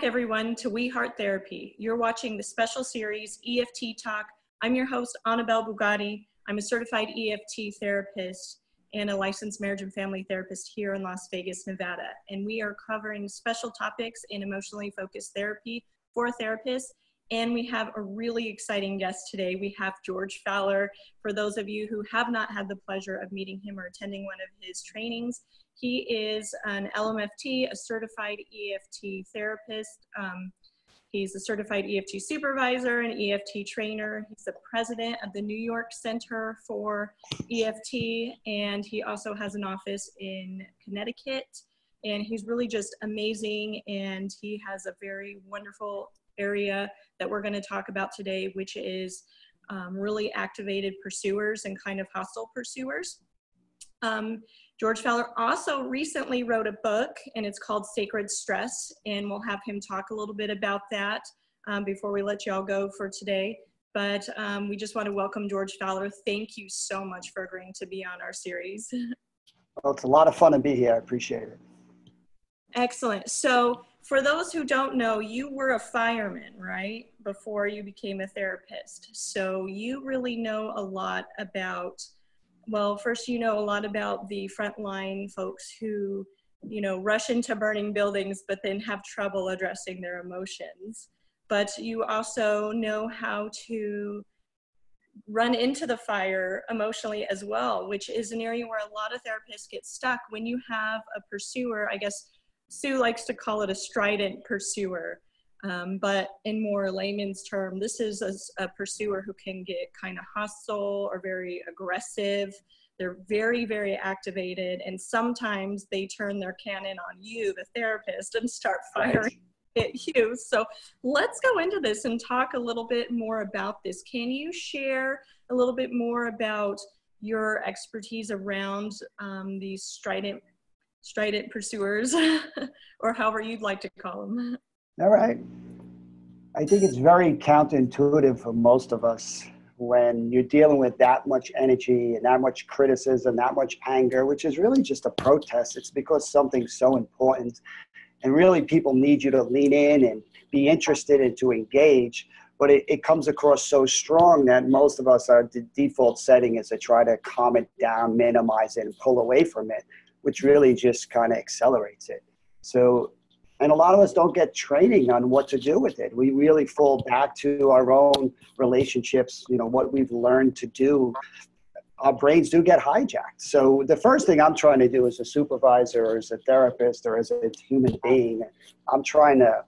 back everyone to We Heart Therapy. You're watching the special series EFT Talk. I'm your host, Annabelle Bugatti. I'm a certified EFT therapist and a licensed marriage and family therapist here in Las Vegas, Nevada. And we are covering special topics in emotionally focused therapy for therapists. And we have a really exciting guest today. We have George Faller. For those of you who have not had the pleasure of meeting him or attending one of his trainings, he is an LMFT, a certified EFT therapist. He's a certified EFT supervisor and EFT trainer. He's the president of the New York Center for EFT, and he also has an office in Connecticut. And he's really just amazing, and he has a very wonderful area that we're going to talk about today, which is really activated pursuers and kind of hostile pursuers. George Faller also recently wrote a book, and it's called Sacred Stress, and we'll have him talk a little bit about that before we let y'all go for today. But we just want to welcome George Faller. Thank you so much for agreeing to be on our series. Well, it's a lot of fun to be here. I appreciate it. Excellent. So for those who don't know, you were a fireman, right, before you became a therapist. So you really know a lot about, well, first, you know a lot about the frontline folks who, you know, rush into burning buildings, but then have trouble addressing their emotions. But you also know how to run into the fire emotionally as well, which is an area where a lot of therapists get stuck. When you have a pursuer, I guess Sue likes to call it a strident pursuer, but in more layman's term, this is a pursuer who can get kind of hostile or very aggressive. They're very, very activated, and sometimes they turn their cannon on you, the therapist, and start firing right at you. So let's go into this and talk a little bit more about this. Can you share a little bit more about your expertise around these strident pursuers, or however you'd like to call them? All right. I think it's very counterintuitive for most of us when you're dealing with that much energy and that much criticism, that much anger, which is really just a protest. It's because something's so important, and really people need you to lean in and be interested and to engage. But it comes across so strong that most of us, our default setting is to try to calm it down, minimize it, and pull away from it, which really just kind of accelerates it. So, and a lot of us don't get training on what to do with it. We really fall back to our own relationships, you know, what we've learned to do. Our brains do get hijacked. So the first thing I'm trying to do as a supervisor or as a therapist or as a human being, I'm trying to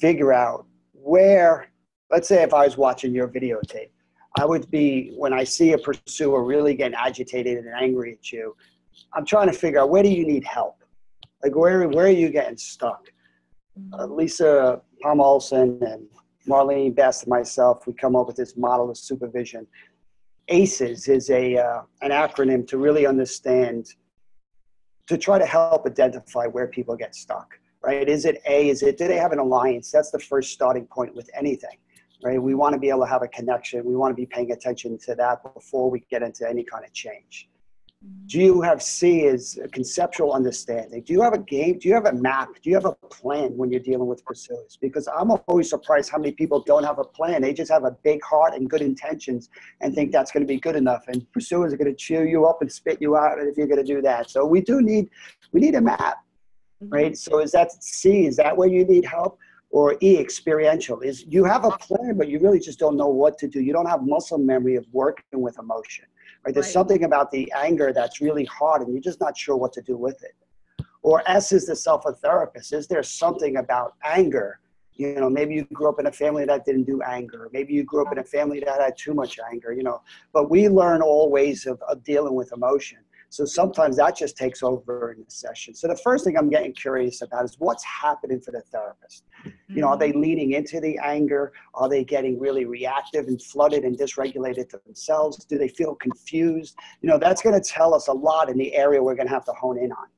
figure out where, let's say if I was watching your videotape, I would be, when I see a pursuer really getting agitated and angry at you, I'm trying to figure out, where do you need help? Like, where are you getting stuck? Lisa, Tom Olson, and Marlene Best and myself, we come up with this model of supervision. ACES is an acronym to really understand, to try to help identify where people get stuck, right? Is it A? Is it, do they have an alliance? That's the first starting point with anything, right? We want to be able to have a connection. We want to be paying attention to that before we get into any kind of change. Do you have C is a conceptual understanding? Do you have a game? Do you have a map? Do you have a plan when you're dealing with pursuers? Because I'm always surprised how many people don't have a plan. They just have a big heart and good intentions and think that's going to be good enough. And pursuers are going to chew you up and spit you out if you're going to do that. So we need a map, right? So is that C? Is that where you need help? Or E, experiential, is you have a plan, but you really just don't know what to do. You don't have muscle memory of working with emotion, right? There's something about the anger that's really hard, and you're just not sure what to do with it. Or S is the self-therapist. Is there something about anger? You know, maybe you grew up in a family that didn't do anger. Maybe you grew up in a family that had too much anger, you know. But we learn all ways of dealing with emotion. So sometimes that just takes over in the session. So the first thing I'm getting curious about is what's happening for the therapist. You know, are they leaning into the anger? Are they getting really reactive and flooded and dysregulated themselves? Do they feel confused? You know, that's going to tell us a lot in the area we're going to have to hone in on.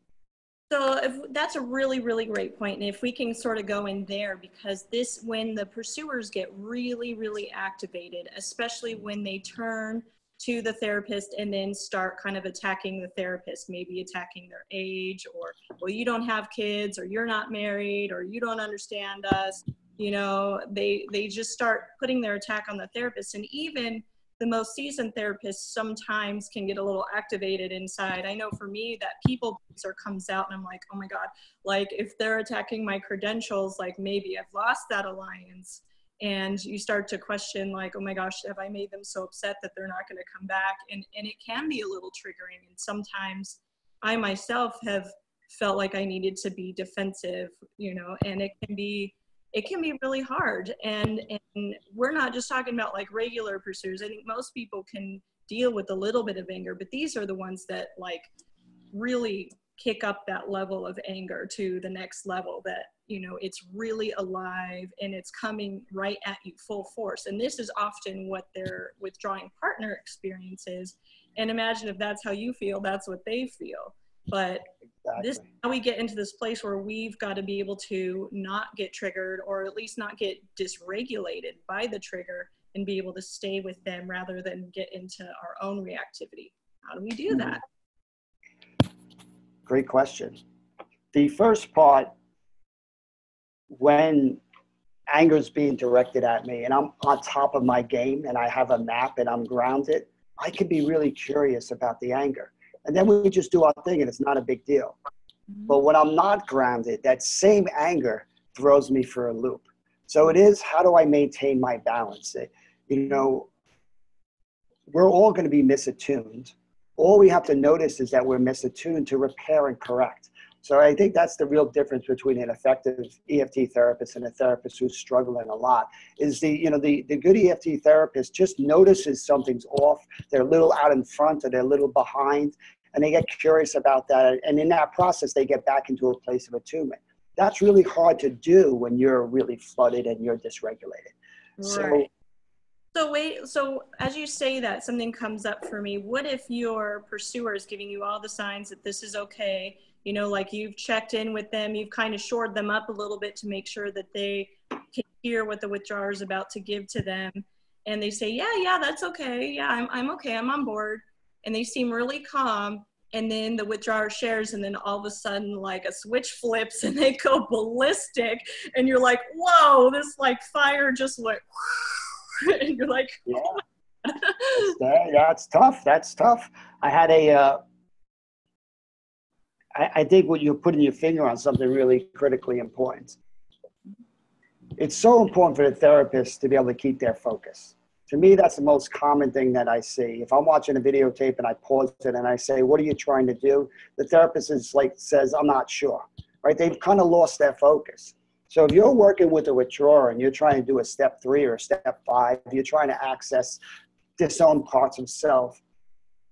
So that's a really, really great point. And if we can sort of go in there, because this, when the pursuers get really, really activated, especially when they turn to the therapist and then start kind of attacking the therapist, maybe attacking their age, or, well, you don't have kids, or you're not married, or you don't understand us. You know, they just start putting their attack on the therapist. And even the most seasoned therapists sometimes can get a little activated inside. I know for me that people pleaser comes out and I'm like, oh my God, like if they're attacking my credentials, like maybe I've lost that alliance. And you start to question like, oh my gosh, have I made them so upset that they're not going to come back? And it can be a little triggering. And sometimes I myself have felt like I needed to be defensive, you know, and it can be really hard. And we're not just talking about like regular pursuers. I think most people can deal with a little bit of anger, but these are the ones that like really kick up that level of anger to the next level that, you know, it's really alive and it's coming right at you full force. And this is often what their withdrawing partner experiences. And imagine if that's how you feel, that's what they feel. But exactly. This is how we get into this place where we've got to be able to not get triggered, or at least not get dysregulated by the trigger, and be able to stay with them rather than get into our own reactivity. How do we do that? Great question. The first part, when anger is being directed at me and I'm on top of my game and I have a map and I'm grounded, I can be really curious about the anger. And then we just do our thing and it's not a big deal. But when I'm not grounded, that same anger throws me for a loop. So it is, how do I maintain my balance? You know, we're all going to be misattuned. All we have to notice is that we're misattuned to repair and correct. So I think that's the real difference between an effective EFT therapist and a therapist who's struggling a lot, is the good EFT therapist just notices something's off. They're a little out in front or they're a little behind, and they get curious about that. And in that process, they get back into a place of attunement. That's really hard to do when you're really flooded and you're dysregulated. Right. So as you say that, something comes up for me. What if your pursuer is giving you all the signs that this is okay? You know, like you've checked in with them, you've kind of shored them up a little bit to make sure that they can hear what the withdrawer is about to give to them. And they say, yeah, that's okay. Yeah, I'm okay. I'm on board. And they seem really calm. And then the withdrawer shares, and then all of a sudden, like a switch flips and they go ballistic. And you're like, whoa, this like fire just went. And you're like, oh my God. That's tough. I had a... I think what you're putting your finger on something really critically important. It's so important for the therapist to be able to keep their focus. To me, that's the most common thing that I see. If I'm watching a videotape and I pause it and I say, what are you trying to do? The therapist is like, says, I'm not sure, right? They've kind of lost their focus. So if you're working with a withdrawer and you're trying to do a step 3 or a step 5, you're trying to access disowned parts of self,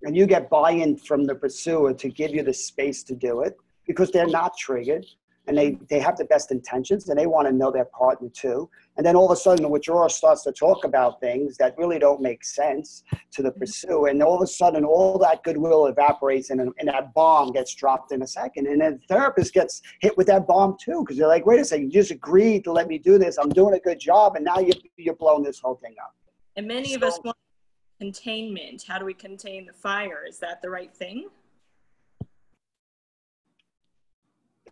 and you get buy-in from the pursuer to give you the space to do it, because they're not triggered and they have the best intentions and they want to know their partner too. And then all of a sudden the withdrawer starts to talk about things that really don't make sense to the pursuer. And all of a sudden all that goodwill evaporates and that bomb gets dropped in a second. And then the therapist gets hit with that bomb too, because they're like, wait a second, you just agreed to let me do this. I'm doing a good job. And now you're blowing this whole thing up. And many of us want containment. How do we contain the fire? Is that the right thing?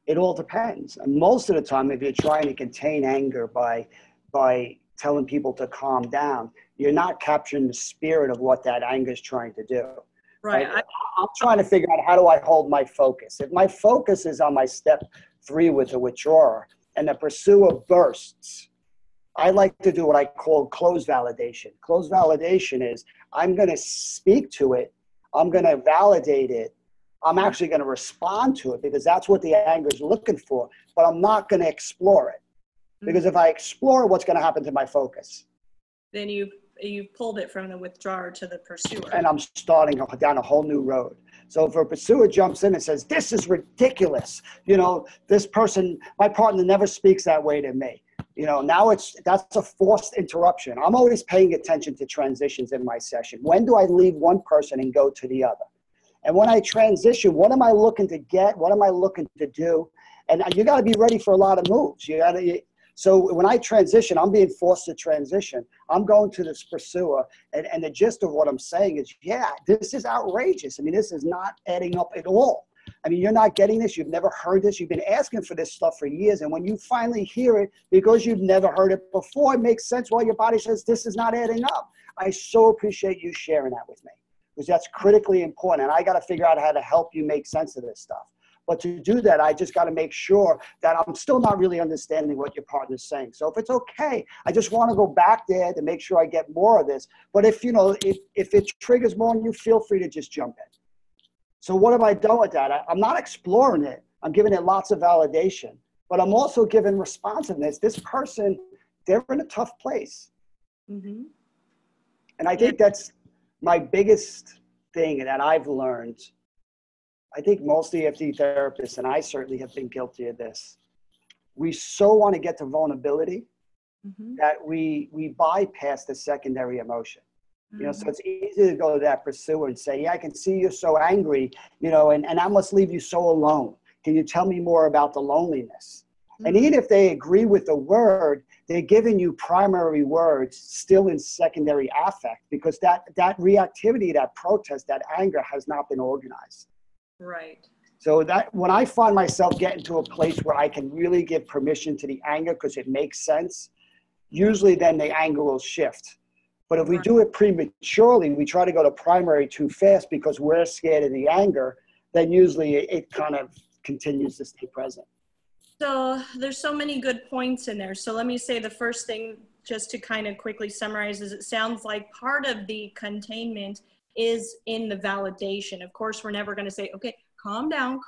It all depends. And most of the time, if you're trying to contain anger by telling people to calm down, you're not capturing the spirit of what that anger is trying to do. Right. I'm trying to figure out, how do I hold my focus? If my focus is on my step 3 with the withdrawer and the pursuer bursts, I like to do what I call closed validation. Closed validation is, I'm going to speak to it. I'm going to validate it. I'm actually going to respond to it, because that's what the anger is looking for. But I'm not going to explore it, because if I explore, what's going to happen to my focus? Then you've pulled it from the withdrawer to the pursuer. And I'm starting down a whole new road. So if a pursuer jumps in and says, this is ridiculous. You know, this person, my partner never speaks that way to me. You know, now that's a forced interruption. I'm always paying attention to transitions in my session. When do I leave one person and go to the other? And when I transition, what am I looking to get? What am I looking to do? And you got to be ready for a lot of moves. You got to. So when I transition, I'm being forced to transition. I'm going to this pursuer, and the gist of what I'm saying is, yeah, this is outrageous. I mean, this is not adding up at all. I mean, you're not getting this. You've never heard this. You've been asking for this stuff for years. And when you finally hear it, because you've never heard it before, it makes sense why your body says this is not adding up. I so appreciate you sharing that with me, because that's critically important. And I got to figure out how to help you make sense of this stuff. But to do that, I just got to make sure that I'm still not really understanding what your partner's saying. So if it's okay, I just want to go back there to make sure I get more of this. But if, you know, if it triggers more on you, feel free to just jump in. So what have I done with that? I'm not exploring it. I'm giving it lots of validation, but I'm also giving responsiveness. This person, they're in a tough place. Mm-hmm. And I think that's my biggest thing that I've learned. I think most EFT therapists, and I certainly have been guilty of this, we so want to get to vulnerability mm-hmm. that we bypass the secondary emotion. You know, so it's easy to go to that pursuer and say, yeah, I can see you're so angry, you know, and I must leave you so alone. Can you tell me more about the loneliness? Mm-hmm. And even if they agree with the word, they're giving you primary words still in secondary affect, because that reactivity, that protest, that anger has not been organized. Right. So that when I find myself getting to a place where I can really give permission to the anger because it makes sense, usually then the anger will shift. But if we do it prematurely, we try to go to primary too fast because we're scared of the anger, then usually it kind of continues to stay present. So there's so many good points in there. So let me say the first thing, just to kind of quickly summarize, is it sounds like part of the containment is in the validation. Of course, we're never going to say, okay, calm down,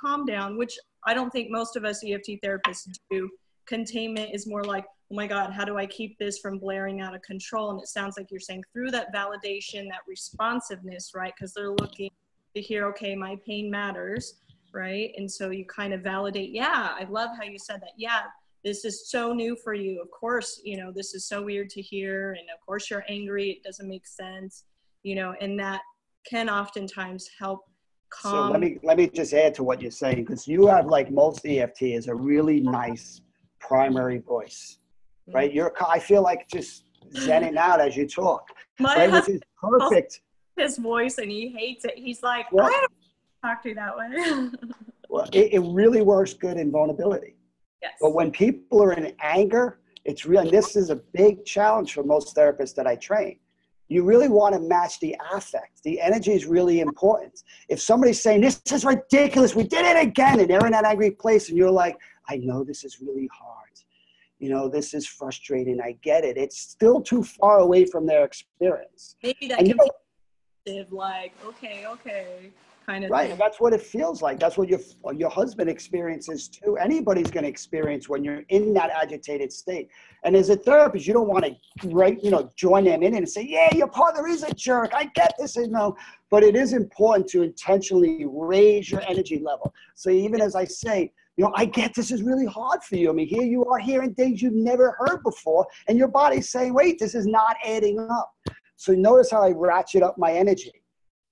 which I don't think most of us EFT therapists do. Containment is more like, oh my God, how do I keep this from blaring out of control? And it sounds like you're saying through that validation, that responsiveness, right? Because they're looking to hear, okay, my pain matters, right? And so you kind of validate, yeah, I love how you said that. Yeah, this is so new for you. Of course, you know, this is so weird to hear. And of course you're angry. It doesn't make sense, you know, and that can oftentimes help calm. So let me just add to what you're saying, because you have, like most EFT, is a really nice primary voice. Right, I feel like just zenning out as you talk. My husband, which is perfect. His voice, and he hates it. He's like, well, I don't talk to you that way. Well, it really works good in vulnerability. Yes. But when people are in anger, it's real. And this is a big challenge for most therapists that I train. You really want to match the affect. The energy is really important. If somebody's saying, this is ridiculous, we did it again, and they're in that angry place, and you're like, I know this is really hard. You know, this is frustrating. I get it. It's still too far away from their experience. Maybe that can be like, okay, kind of. Right, and that's what it feels like. That's what your husband experiences too. Anybody's going to experience when you're in that agitated state. And as a therapist, you don't want to, join them in and say, yeah, your partner is a jerk. I get this, But it is important to intentionally raise your energy level. So even as I say, I get this is really hard for you. I mean, here you are hearing things you've never heard before, and your body's saying, wait, this is not adding up. So notice how I ratchet up my energy.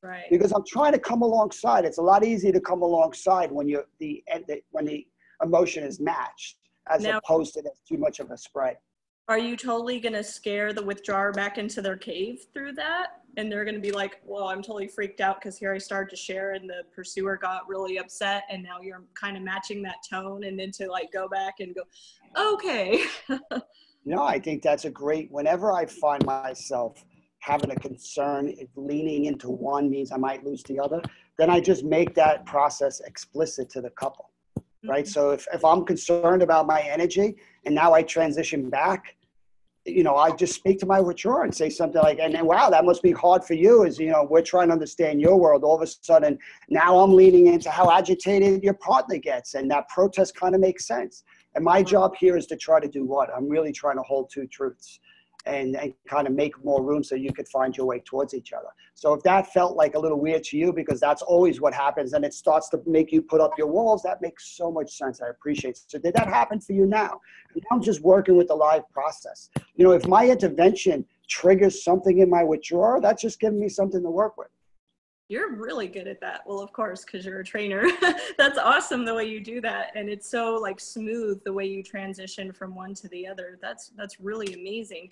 Right. Because I'm trying to come alongside. It's a lot easier to come alongside when the emotion is matched, as opposed to too much of a spread. Are you totally going to scare the withdrawer back into their cave through that? And they're going to be like, well, I'm totally freaked out because here I started to share and the pursuer got really upset. And now you're kind of matching that tone, and then to like go back and go, okay. No, I think that's a great, whenever I find myself having a concern, if leaning into one means I might lose the other, then I just make that process explicit to the couple, right? Mm-hmm. So if I'm concerned about my energy and now I transition back, I just speak to my withdrawer and say something like, and then, wow, that must be hard for you, we're trying to understand your world. All of a sudden, now I'm leaning into how agitated your partner gets, and that protest kind of makes sense. And my job here is to try to do what? I'm really trying to hold two truths and kind of make more room so you could find your way towards each other. So if that felt like a little weird to you, because that's always what happens, and it starts to make you put up your walls, that makes so much sense. I appreciate it. So did that happen for you now? And I'm just working with the live process. If my intervention triggers something in my withdrawal, that's just giving me something to work with. you're really good at that. Well, of course, because you're a trainer. That's awesome the way you do that. And it's so like smooth the way you transition from one to the other. That's really amazing.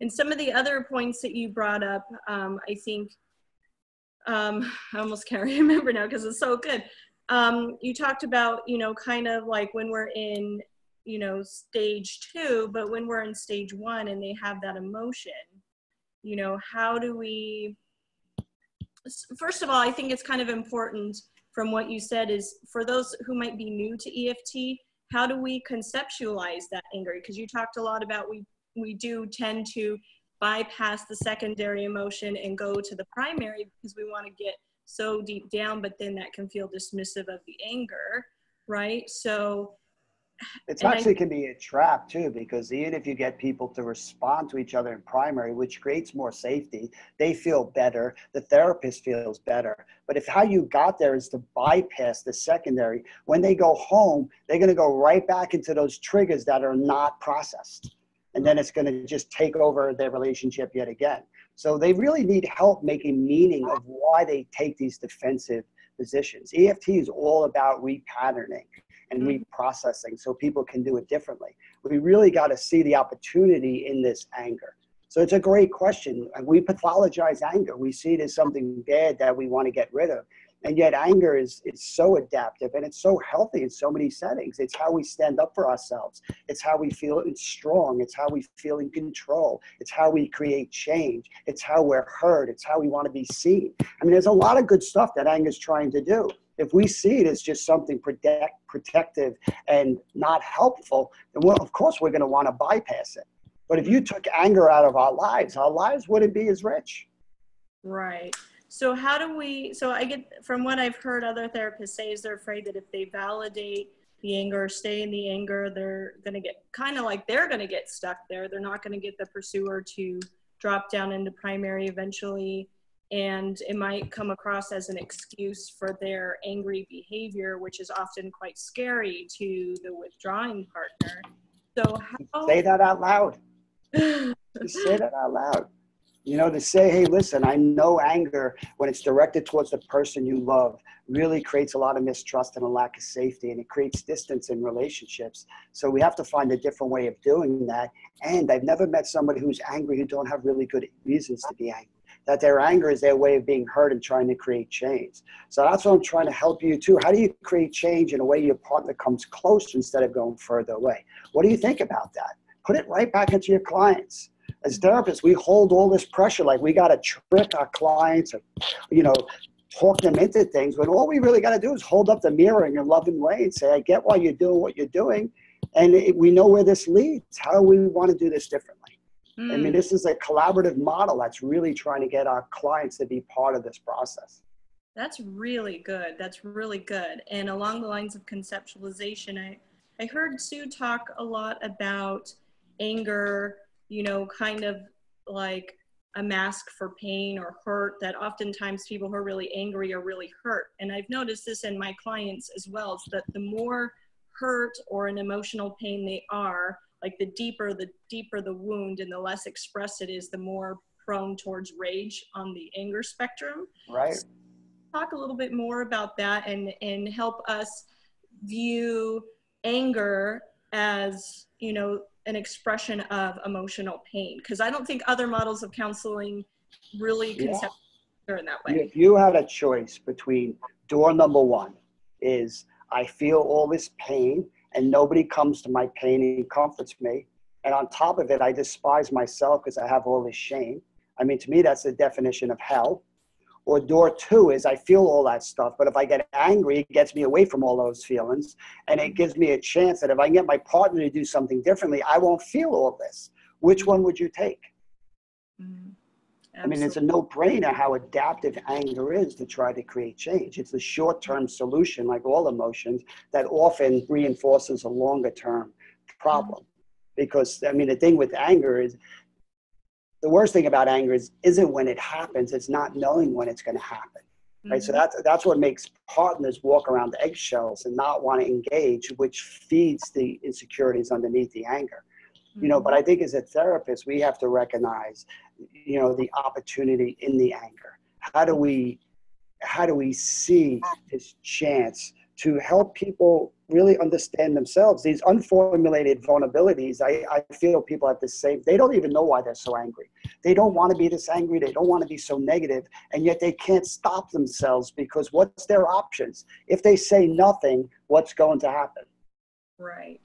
And some of the other points that you brought up, I think, I almost can't remember now because it's so good. You talked about, you know, kind of like when we're in, you know, stage 2, but when we're in stage 1 and they have that emotion, you know, how do we... First of all, I think it's kind of important from what you said is for those who might be new to EFT, how do we conceptualize that anger? Because you talked a lot about we do tend to bypass the secondary emotion and go to the primary because we want to get so deep down, but then that can feel dismissive of the anger, right? So it's actually can be a trap too, because even if you get people to respond to each other in primary, which creates more safety, they feel better, the therapist feels better. But if how you got there is to bypass the secondary, when they go home, they're going to go right back into those triggers that are not processed. And then it's going to just take over their relationship yet again. So they really need help making meaning of why they take these defensive positions. EFT is all about repatterning and reprocessing so people can do it differently. We really got to see the opportunity in this anger. So it's a great question. We pathologize anger. We see it as something bad that we want to get rid of. And yet anger is, it's so adaptive and it's so healthy in so many settings. It's how we stand up for ourselves. It's how we feel strong. It's how we feel in control. It's how we create change. It's how we're heard. It's how we want to be seen. I mean, there's a lot of good stuff that anger is trying to do. If we see it as just something protective and not helpful, then well, of course we're going to want to bypass it. But if you took anger out of our lives wouldn't be as rich. Right. So how do we, so I get, from what I've heard other therapists say is they're afraid that if they validate the anger or stay in the anger, they're going to get kind of like they're going to get stuck there. They're not going to get the pursuer to drop down into primary eventually. And it might come across as an excuse for their angry behavior, which is often quite scary to the withdrawing partner. So how... Say that out loud. Just say that out loud. You know, to say, hey, listen, I know anger when it's directed towards the person you love really creates a lot of mistrust and a lack of safety, and it creates distance in relationships. So we have to find a different way of doing that. And I've never met somebody who's angry who don't have really good reasons to be angry. That their anger is their way of being heard and trying to create change. So that's what I'm trying to help you too. How do you create change in a way your partner comes close instead of going further away? What do you think about that? Put it right back into your clients. As therapists, we hold all this pressure, like we got to trick our clients or, you know, talk them into things, when all we really got to do is hold up the mirror in a loving way and say, I get why you're doing what you're doing, and we know where this leads. How do we want to do this differently? I mean, this is a collaborative model that's really trying to get our clients to be part of this process. That's really good. That's really good. And along the lines of conceptualization, I heard Sue talk a lot about anger, you know, kind of like a mask for pain or hurt, that oftentimes people who are really angry are really hurt. And I've noticed this in my clients as well, is that the more hurt or an emotional pain they are, like the deeper the wound and the less expressed it is, the more prone towards rage on the anger spectrum. Right. So talk a little bit more about that and help us view anger as, you know, an expression of emotional pain. Because I don't think other models of counseling really conceptualize anger in that way. If you had a choice between door number one is I feel all this pain, and nobody comes to my pain and comforts me. And on top of it, I despise myself because I have all this shame. I mean, to me, that's the definition of hell. Or door 2 is I feel all that stuff, but if I get angry, it gets me away from all those feelings. And it gives me a chance that if I can get my partner to do something differently, I won't feel all this. Which one would you take? Mm-hmm. I mean, it's a no-brainer how adaptive anger is to try to create change. It's a short-term solution, like all emotions, that often reinforces a longer-term problem. Because, I mean, the thing with anger is, the worst thing about anger isn't when it happens, it's not knowing when it's going to happen. Right? So that's what makes partners walk around eggshells and not want to engage, which feeds the insecurities underneath the anger. You know, but I think as a therapist, we have to recognize, you know, the opportunity in the anger. How do we how do we see this chance to help people really understand themselves? These unformulated vulnerabilities, I feel people have the same, they don't even know why they're so angry. They don't want to be this angry. They don't want to be so negative. And yet they can't stop themselves because what's their options? If they say nothing, what's going to happen? Right.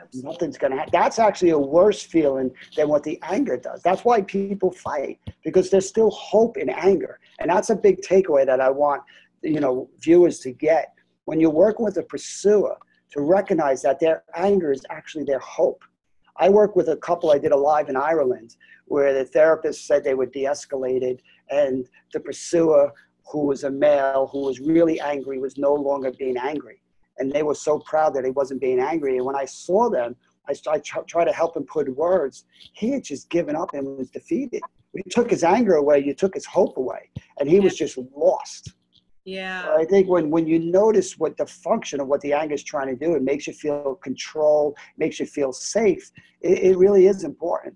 Absolutely. Nothing's going to happen. That's actually a worse feeling than what the anger does. That's why people fight, because there's still hope in anger. And that's a big takeaway that I want, you know, viewers to get. When you're working with a pursuer, to recognize that their anger is actually their hope. I work with a couple, I did a live in Ireland, where the therapist said they were de-escalated, and the pursuer, who was a male, who was really angry, was no longer being angry. And they were so proud that he wasn't being angry. And when I saw them, I tried to help him put words. He had just given up and was defeated. We took his anger away, you took his hope away, and he was just lost. Yeah. So I think when you notice what the function of what the anger is trying to do, it makes you feel control, makes you feel safe. It really is important.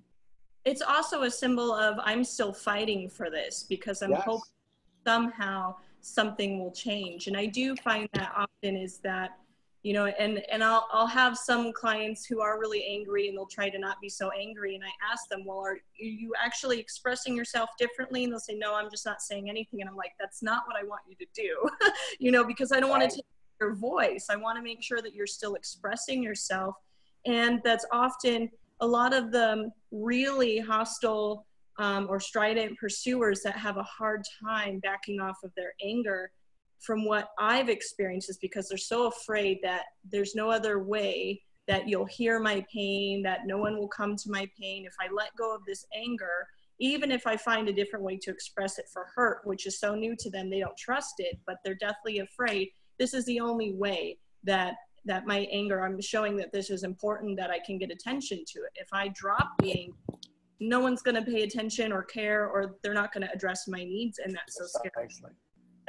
It's also a symbol of, I'm still fighting for this because I'm hoping somehow something will change. And I do find that often is that, you know, and I'll have some clients who are really angry and they'll try to not be so angry. And I ask them, well, are you actually expressing yourself differently? And they'll say, no, I'm just not saying anything. And I'm like, that's not what I want you to do, you know, because I don't want to take your voice. I want to make sure that you're still expressing yourself. And that's often a lot of the really hostile or strident pursuers that have a hard time backing off of their anger, from what I've experienced, is because they're so afraid that there's no other way, that you'll hear my pain, that no one will come to my pain. If I let go of this anger, even if I find a different way to express it for hurt, which is so new to them, they don't trust it, but they're deathly afraid. This is the only way that my anger, I'm showing that this is important, that I can get attention to it. If I drop the anger, no one's gonna pay attention or care, or they're not gonna address my needs, and that's so scary.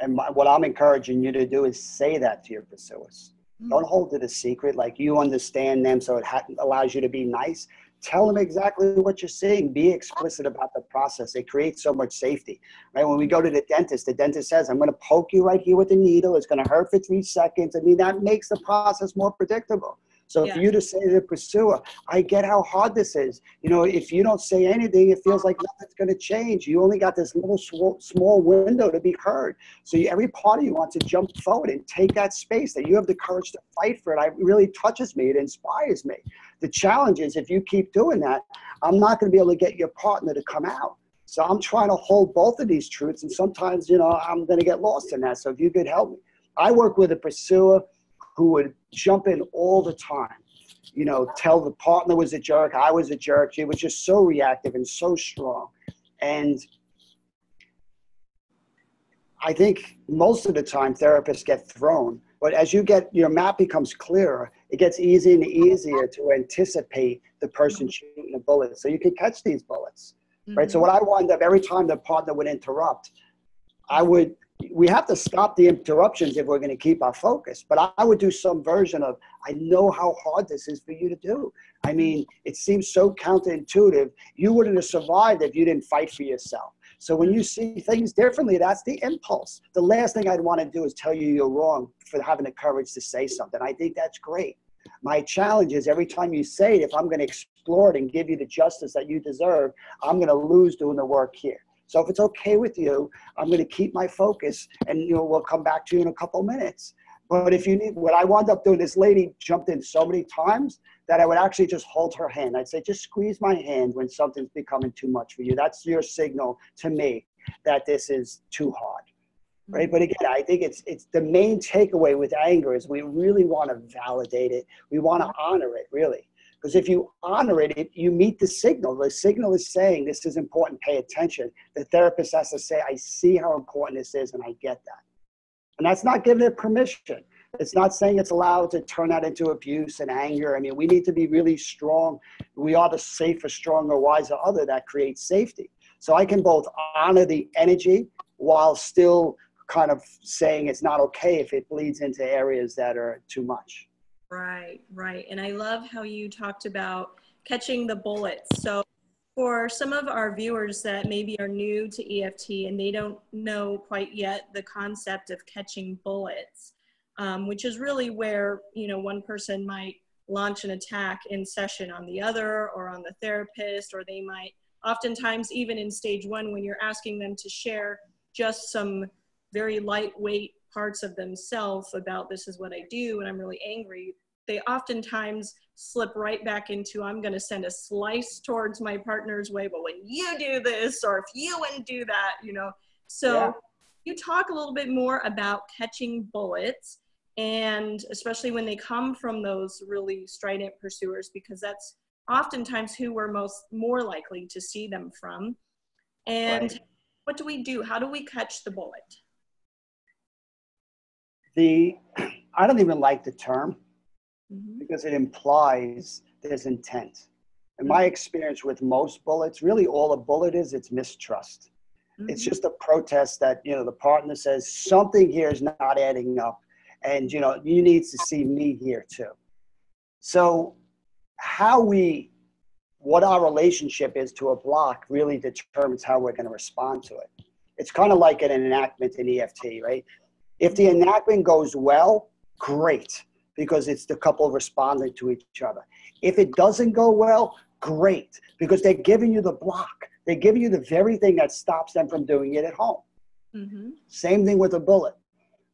And what I'm encouraging you to do is say that to your pursuers. Mm-hmm. Don't hold it a secret. Like, you understand them, so it allows you to be nice. Tell them exactly what you're seeing. Be explicit about the process. It creates so much safety. Right? When we go to the dentist says, I'm going to poke you right here with a needle. It's going to hurt for 3 seconds. I mean, that makes the process more predictable. So if you just say to the pursuer, I get how hard this is. You know, if you don't say anything, it feels like nothing's going to change. You only got this little small window to be heard. So every part of you wants to jump forward and take that space, that you have the courage to fight for it. It really touches me. It inspires me. The challenge is, if you keep doing that, I'm not going to be able to get your partner to come out. So I'm trying to hold both of these truths. And sometimes, you know, I'm going to get lost in that. So if you could help me. I work with a pursuer who would jump in all the time, you know, tell the partner was a jerk, I was a jerk. She was just so reactive and so strong. And I think most of the time therapists get thrown, but as you get, your map becomes clearer, it gets easier and easier to anticipate the person shooting the bullet. So you can catch these bullets, right? So what I wind up, every time the partner would interrupt, we have to stop the interruptions if we're going to keep our focus. But I would do some version of, I know how hard this is for you to do. I mean, it seems so counterintuitive. You wouldn't have survived if you didn't fight for yourself. So when you see things differently, that's the impulse. The last thing I'd want to do is tell you you're wrong for having the courage to say something. I think that's great. My challenge is, every time you say it, if I'm going to explore it and give you the justice that you deserve, I'm going to lose doing the work here. So if it's okay with you, I'm going to keep my focus, and, you know, we'll come back to you in a couple minutes. But if you need, what I wound up doing, this lady jumped in so many times that I would actually just hold her hand. I'd say, just squeeze my hand when something's becoming too much for you. That's your signal to me that this is too hard, right? But again, I think it's the main takeaway with anger is, we really want to validate it. We want to honor it, really. Because if you honor it, you meet the signal. The signal is saying, this is important, pay attention. The therapist has to say, I see how important this is, and I get that. And that's not giving it permission. It's not saying it's allowed to turn out into abuse and anger. I mean, we need to be really strong. We are the safer, stronger, wiser other that creates safety. So I can both honor the energy while still kind of saying it's not okay if it bleeds into areas that are too much. Right. And I love how you talked about catching the bullets. So for some of our viewers that maybe are new to EFT and they don't know quite yet the concept of catching bullets, which is really where, you know, one person might launch an attack in session on the other or on the therapist, or they might oftentimes even in stage one when you're asking them to share just some very lightweight parts of themselves about this is what I do and I'm really angry, they oftentimes slip right back into I'm going to send a slice towards my partner's way, but when you do this or if you wouldn't do that, you know. So yeah. You talk a little bit more about catching bullets, and especially when they come from those really strident pursuers, because that's oftentimes who we're more likely to see them from. And right. What do we do? How do we catch the bullet? I don't even like the term because it implies there's intent. In my experience with most bullets, really all a bullet is, it's mistrust. It's just a protest that, you know, the partner says something here is not adding up. And, you know, you need to see me here too. So what our relationship is to a block really determines how we're going to respond to it. It's kind of like an enactment in EFT, right? If the enactment goes well, great, because it's the couple responding to each other. If it doesn't go well, great, because they're giving you the block. They're giving you the very thing that stops them from doing it at home. Same thing with a bullet.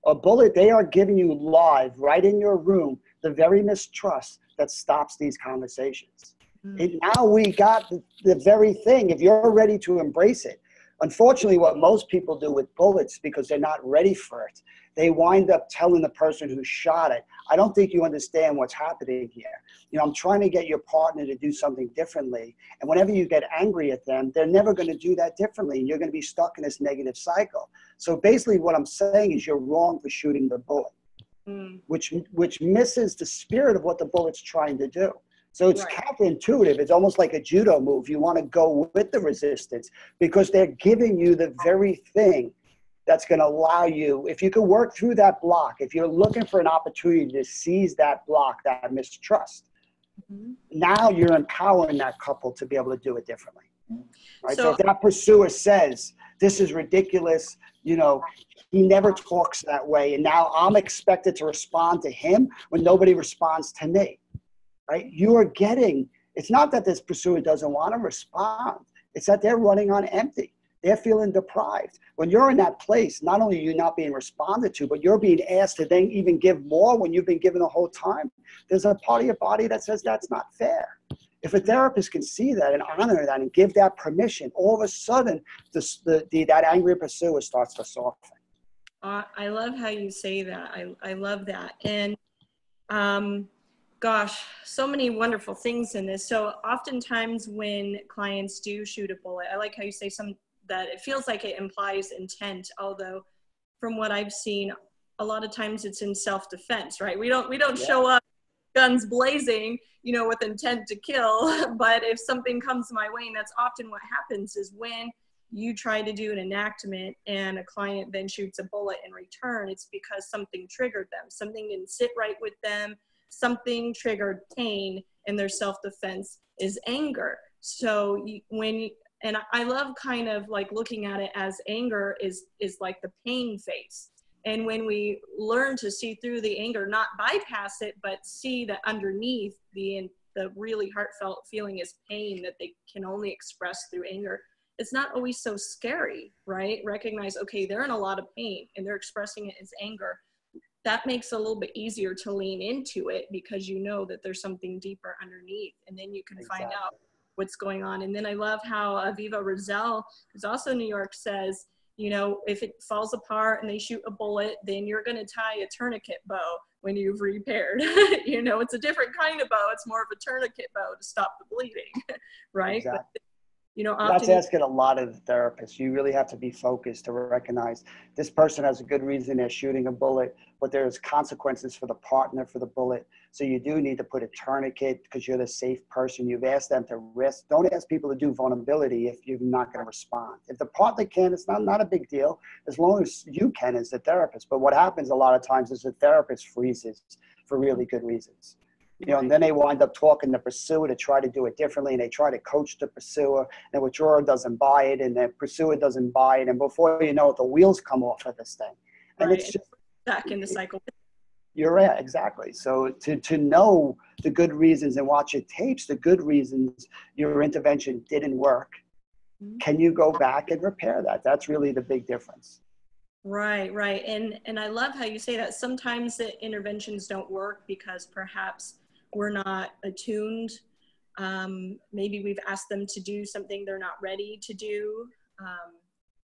A bullet, they are giving you live, right in your room, the very mistrust that stops these conversations. And now we got the very thing, if you're ready to embrace it. Unfortunately, what most people do with bullets, because they're not ready for it, they wind up telling the person who shot it, I don't think you understand what's happening here. You know, I'm trying to get your partner to do something differently. And whenever you get angry at them, they're never going to do that differently. And you're going to be stuck in this negative cycle. So basically what I'm saying is you're wrong for shooting the bullet, which misses the spirit of what the bullet's trying to do. So it's counterintuitive. It's almost like a judo move. You want to go with the resistance because they're giving you the very thing that's going to allow you, if you can work through that block, if you're looking for an opportunity to seize that block, that mistrust, now you're empowering that couple to be able to do it differently. Right? So if that pursuer says, this is ridiculous, you know, he never talks that way, and now I'm expected to respond to him when nobody responds to me. Right? You are getting, it's not that this pursuer doesn't want to respond. It's that they're running on empty. They're feeling deprived. When you're in that place, not only are you not being responded to, but you're being asked to then even give more when you've been given the whole time. There's a part of your body that says that's not fair. If a therapist can see that and honor that and give that permission, all of a sudden, that angry pursuer starts to soften. I love how you say that. I love that. And, gosh, so many wonderful things in this. So oftentimes when clients do shoot a bullet, I like how you say that it feels like it implies intent, although from what I've seen, a lot of times it's in self-defense, right? We don't show up guns blazing, you know, with intent to kill, but if something comes my way, and that's often what happens is when you try to do an enactment and a client then shoots a bullet in return, it's because something triggered them. Something didn't sit right with them. Something triggered pain, and their self-defense is anger. So and I love kind of like looking at it as anger is like the pain face. And when we learn to see through the anger, not bypass it, but see that underneath the really heartfelt feeling is pain that they can only express through anger. It's not always so scary, right? Recognize, okay, they're in a lot of pain and they're expressing it as anger. That makes it a little bit easier to lean into it because you know that there's something deeper underneath, and then you can find out what's going on. And then I love how Aviva Rizal, who's also in New York, says, you know, if it falls apart and they shoot a bullet, then you're going to tie a tourniquet bow when you've repaired. You know, it's a different kind of bow. It's more of a tourniquet bow to stop the bleeding, right? Exactly. But, you know, that's asking a lot of the therapists. You really have to be focused to recognize this person has a good reason they're shooting a bullet, but there's consequences for the partner for the bullet. So you do need to put a tourniquet because you're the safe person. You've asked them to risk. Don't ask people to do vulnerability if you're not going to respond. If the partner can, it's not a big deal as long as you can as the therapist. But what happens a lot of times is the therapist freezes for really good reasons. you know, and then they wind up talking the pursuer to try to do it differently, and they try to coach the pursuer, and the withdrawer doesn't buy it, and the pursuer doesn't buy it, and before you know it, the wheels come off of this thing, and right. It's just stuck in the cycle. You're right, exactly. So to know the good reasons and watch your tapes, the good reasons your intervention didn't work, can you go back and repair that? That's really the big difference. Right, right. And I love how you say that. Sometimes the interventions don't work because perhaps we're not attuned. Maybe we've asked them to do something they're not ready to do.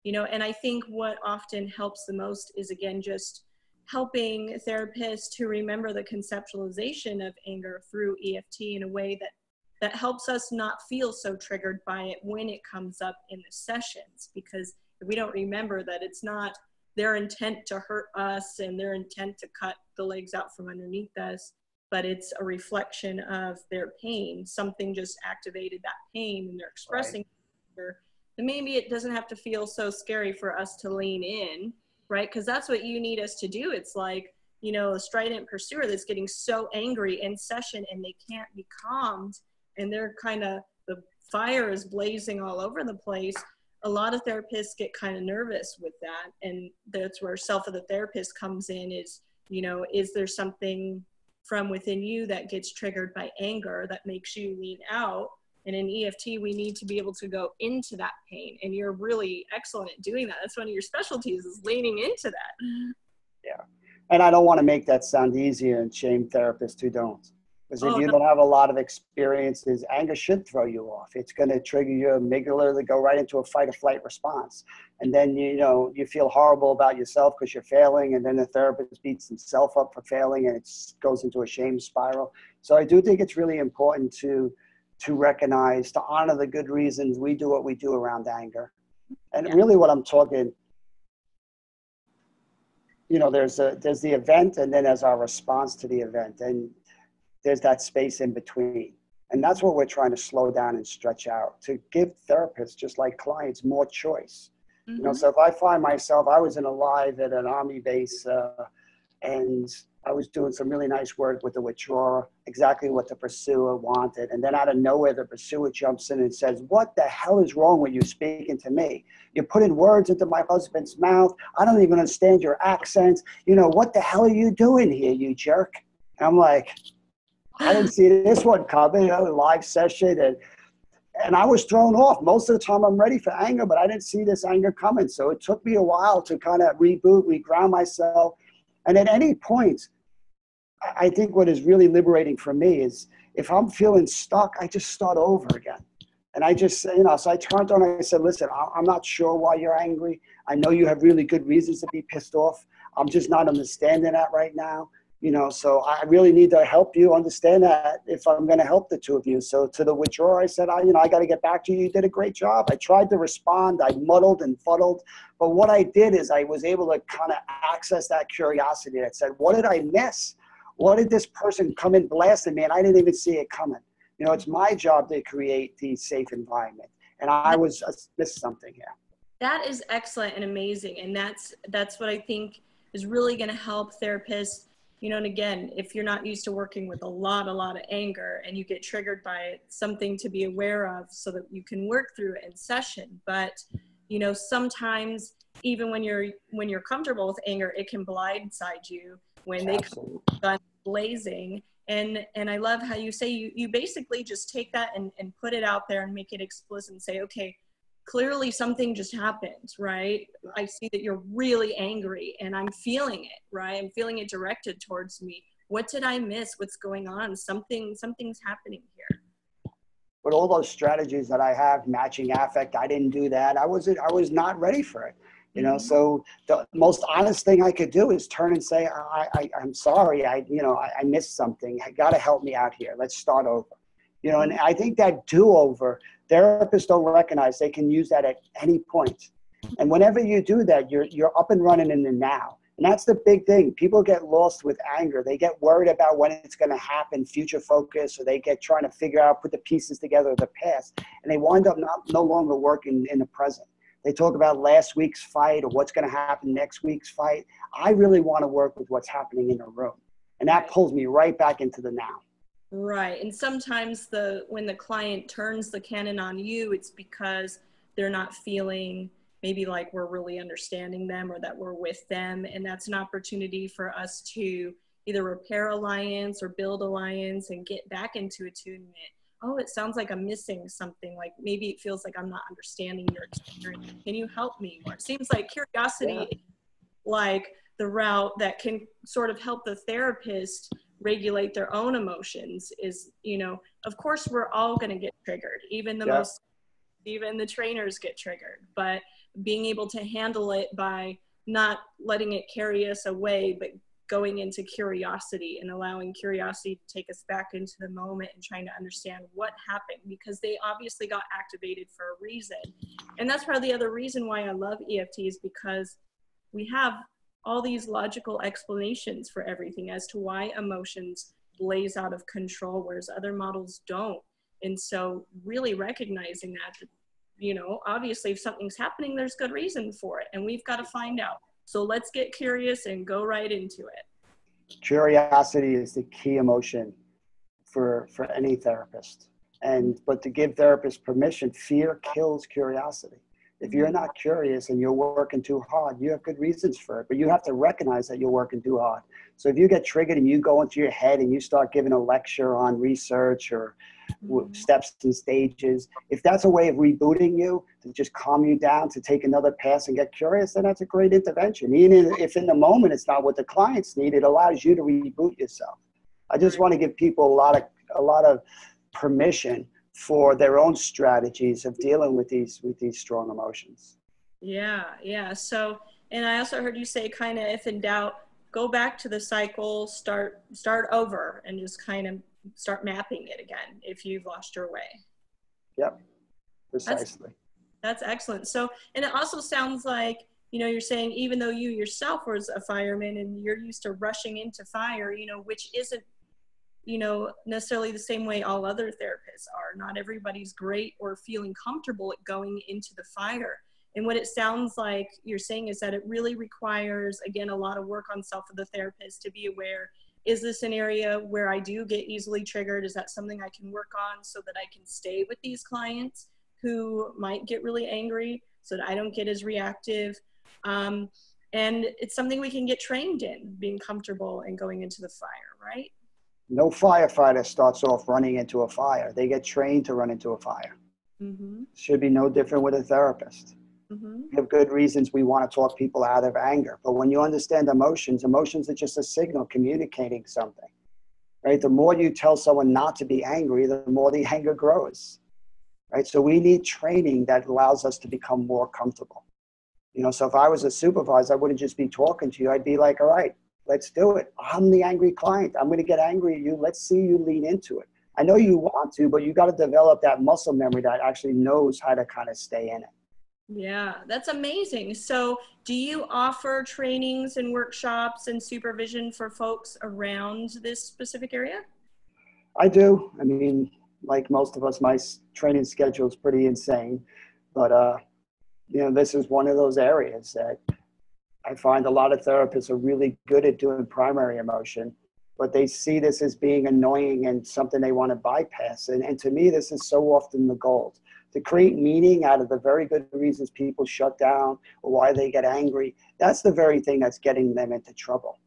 You know, and I think what often helps the most is, again, just helping therapists to remember the conceptualization of anger through EFT in a way that helps us not feel so triggered by it when it comes up in the sessions, because if we don't remember that it's not their intent to hurt us and their intent to cut the legs out from underneath us, but it's a reflection of their pain. Something just activated that pain and they're expressing anger. Then maybe it doesn't have to feel so scary for us to lean in, right? Because that's what you need us to do. It's like, you know, a strident pursuer that's getting so angry in session and they can't be calmed, and they're kind of, the fire is blazing all over the place. A lot of therapists get kind of nervous with that, and that's where self of the therapist comes in, is, you know, is there something from within you that gets triggered by anger that makes you lean out? And in EFT, we need to be able to go into that pain, and you're really excellent at doing that. That's one of your specialties, is leaning into that. Yeah, and I don't want to make that sound easier and shame therapists who don't. Because if you don't have a lot of experiences, anger should throw you off. It's going to trigger your amygdala to go right into a fight or flight response. And then, you know, you feel horrible about yourself because you're failing. And then the therapist beats himself up for failing, and it goes into a shame spiral. So I do think it's really important to recognize, to honor the good reasons we do what we do around anger. And really what I'm talking, you know, there's the event, and then there's our response to the event. And there's that space in between. And that's what we're trying to slow down and stretch out, to give therapists, just like clients, more choice. Mm-hmm. You know, so if I find myself, I was in a live at an Army base and I was doing some really nice work with the withdrawer, exactly what the pursuer wanted. And then out of nowhere, the pursuer jumps in and says, "What the hell is wrong with you speaking to me? You're putting words into my husband's mouth. I don't even understand your accents. You know, what the hell are you doing here, you jerk?" And I'm like, I didn't see this one coming, you know, a live session. And I was thrown off. Most of the time I'm ready for anger, but I didn't see this anger coming. So it took me a while to kind of reboot, reground myself. And at any point, I think what is really liberating for me is if I'm feeling stuck, I just start over again. And I just, you know, so I turned on and I said, "Listen, I'm not sure why you're angry. I know you have really good reasons to be pissed off. I'm just not understanding that right now. You know, so I really need to help you understand that if I'm going to help the two of you." So to the withdrawer, I said, I got to get back to you. You did a great job. I tried to respond. I muddled and fuddled. But what I did is I was able to kind of access that curiosity that said, what did I miss? What did this person come and blasted me? And I didn't even see it coming. You know, it's my job to create the safe environment. And I was missed something here. That is excellent and amazing. And that's what I think is really going to help therapists. You know, and again, if you're not used to working with a lot of anger and you get triggered by it, something to be aware of so that you can work through it in session. But, you know, sometimes even when you're comfortable with anger, it can blindside you when they come blazing. And I love how you say you basically just take that and put it out there and make it explicit and say, okay, clearly something just happened, right? I see that you're really angry and I'm feeling it, right? I'm feeling it directed towards me. What did I miss? What's going on? Something's happening here. But all those strategies that I have, matching affect, I didn't do that. I was not ready for it. You know, so the most honest thing I could do is turn and say, I'm sorry. I missed something. I got to help me out here. Let's start over. You know, and I think that do-over, therapists don't recognize they can use that at any point. And whenever you do that, you're up and running in the now. And that's the big thing. People get lost with anger. They get worried about when it's going to happen, future focus, or they get trying to figure out, put the pieces together of the past. And they wind up no longer working in the present. They talk about last week's fight or what's going to happen next week's fight. I really want to work with what's happening in the room. And that pulls me right back into the now. Right. And sometimes when the client turns the cannon on you, it's because they're not feeling maybe like we're really understanding them or that we're with them. And that's an opportunity for us to either repair alliance or build alliance and get back into attunement. Oh, it sounds like I'm missing something. Like maybe it feels like I'm not understanding your experience. Can you help me more? It seems like curiosity is like the route that can sort of help the therapist regulate their own emotions. Is, you know, of course we're all going to get triggered. Even the most, even the trainers get triggered, but being able to handle it by not letting it carry us away, but going into curiosity and allowing curiosity to take us back into the moment and trying to understand what happened, because they obviously got activated for a reason. And that's probably the other reason why I love EFT, is because we have all these logical explanations for everything as to why emotions blaze out of control, whereas other models don't. And so really recognizing that, you know, obviously if something's happening, there's good reason for it, and we've got to find out. So let's get curious and go right into it. Curiosity is the key emotion for any therapist. But to give therapists permission, fear kills curiosity. If you're not curious and you're working too hard, you have good reasons for it, but you have to recognize that you're working too hard. So if you get triggered and you go into your head and you start giving a lecture on research or steps and stages, if that's a way of rebooting you, to just calm you down, to take another pass and get curious, then that's a great intervention. Even if in the moment it's not what the clients need, it allows you to reboot yourself. I just want to give people a lot of permission for their own strategies of dealing with these strong emotions. Yeah, yeah. So, and I also heard you say, kind of, if in doubt, go back to the cycle, start over, and just kind of start mapping it again if you've lost your way. Yep, precisely. That's excellent. So, and it also sounds like, you know, you're saying even though you yourself was a fireman and you're used to rushing into fire, you know, which isn't, you know, necessarily the same way all other therapists are. Not everybody's great or feeling comfortable at going into the fire. And what it sounds like you're saying is that it really requires, again, a lot of work on self of the therapist to be aware, is this an area where I do get easily triggered? Is that something I can work on so that I can stay with these clients who might get really angry so that I don't get as reactive? And it's something we can get trained in, being comfortable and going into the fire, right? No firefighter starts off running into a fire. They get trained to run into a fire. Mm-hmm. Should be no different with a therapist. Mm-hmm. We have good reasons we want to talk people out of anger. But when you understand emotions, emotions are just a signal communicating something, right? The more you tell someone not to be angry, the more the anger grows, right? So we need training that allows us to become more comfortable. You know, so if I was a supervisor, I wouldn't just be talking to you. I'd be like, all right, let's do it. I'm the angry client. I'm going to get angry at you. Let's see you lean into it. I know you want to, but you got to develop that muscle memory that actually knows how to kind of stay in it. Yeah, that's amazing. So do you offer trainings and workshops and supervision for folks around this specific area? I do. I mean, like most of us, my training schedule is pretty insane. But, you know, this is one of those areas that I find a lot of therapists are really good at doing primary emotion, but they see this as being annoying and something they want to bypass. And to me, this is so often the gold. To create meaning out of the very good reasons people shut down or why they get angry, that's the very thing that's getting them into trouble.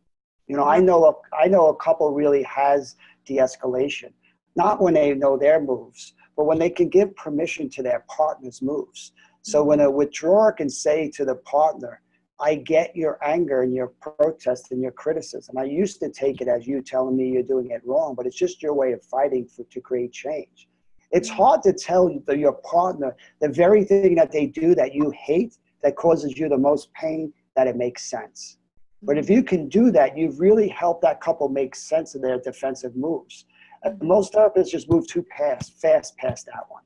You know, I know a couple really has de-escalation, not when they know their moves, but when they can give permission to their partner's moves. So when a withdrawer can say to the partner, I get your anger and your protest and your criticism. I used to take it as you telling me you're doing it wrong, but it's just your way of fighting to create change. It's hard to tell your partner the very thing that they do that you hate, that causes you the most pain, that it makes sense. But if you can do that, you've really helped that couple make sense of their defensive moves. Most therapists just move too fast past that one.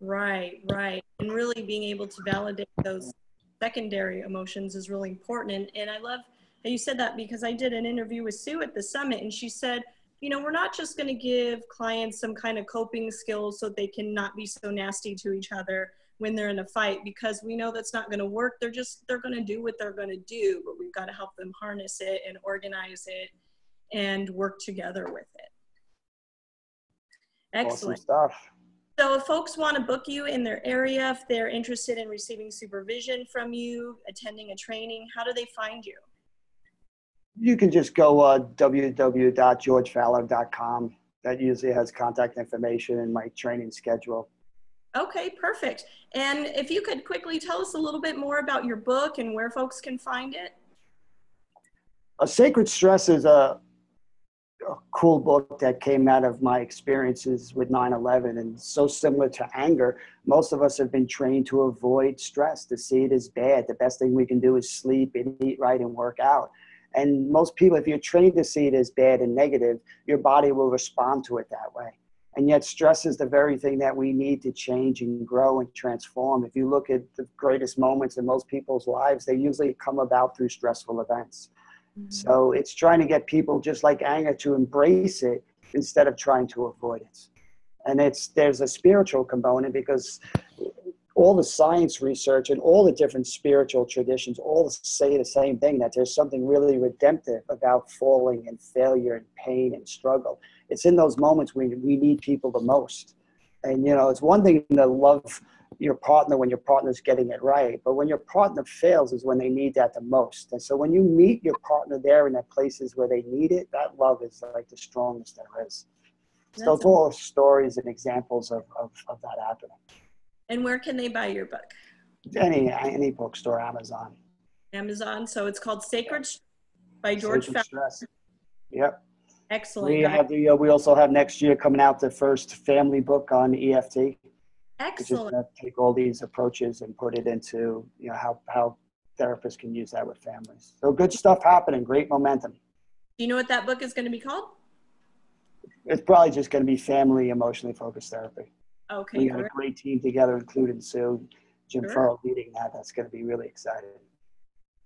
Right, right. And really being able to validate those secondary emotions is really important. And I love that you said that, because I did an interview with Sue at the summit, and she said, you know, we're not just going to give clients some kind of coping skills so they can not be so nasty to each other when they're in a fight, because we know that's not going to work. They're going to do what they're going to do, but we've got to help them harness it and organize it and work together with it. Excellent. Awesome stuff. So if folks want to book you in their area, if they're interested in receiving supervision from you, attending a training, how do they find you? You can just go www.georgefaller.com. That usually has contact information and my training schedule. Okay, perfect. And if you could quickly tell us a little bit more about your book and where folks can find it. Sacred Stress is a cool book that came out of my experiences with 9/11, and so similar to anger. Most of us have been trained to avoid stress, to see it as bad. The best thing we can do is sleep and eat right and work out. And most people, if you're trained to see it as bad and negative, your body will respond to it that way. And yet stress is the very thing that we need to change and grow and transform. If you look at the greatest moments in most people's lives, they usually come about through stressful events. Mm-hmm. So it's trying to get people, just like anger, to embrace it instead of trying to avoid it. And there's a spiritual component, because all the science research and all the different spiritual traditions all say the same thing, that there's something really redemptive about falling and failure and pain and struggle. It's in those moments we need people the most. And, you know, it's one thing to love your partner when your partner's getting it right, but when your partner fails is when they need that the most. And so when you meet your partner there in the places where they need it, that love is like the strongest there is. So those are all stories and examples of that happening. And where can they buy your book? Any bookstore, Amazon. Amazon. So it's called Sacred Stress by George Faller. Yep. Excellent. We also have next year coming out the first family book on EFT. Excellent. Just take all these approaches and put it into, you know, how therapists can use that with families. So good stuff happening. Great momentum. Do you know what that book is going to be called? It's probably just going to be Family Emotionally Focused Therapy. Okay. We got a great team together, including Sue, Jim Farrell leading that. That's going to be really exciting.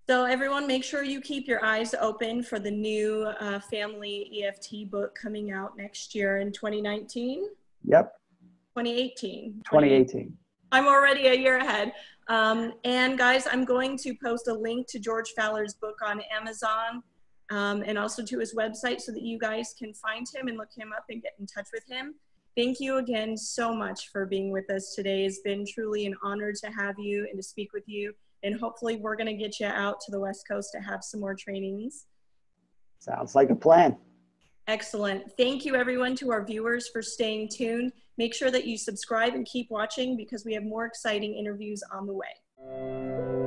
So everyone, make sure you keep your eyes open for the new Family EFT book coming out next year in 2019. Yep. 2018. I'm already a year ahead. And guys, I'm going to post a link to George Faller's book on Amazon, and also to his website, so that you guys can find him and look him up and get in touch with him. Thank you again so much for being with us today. It's been truly an honor to have you and to speak with you. And hopefully we're going to get you out to the West Coast to have some more trainings. Sounds like a plan. Excellent. Thank you, everyone, to our viewers for staying tuned. Make sure that you subscribe and keep watching, because we have more exciting interviews on the way.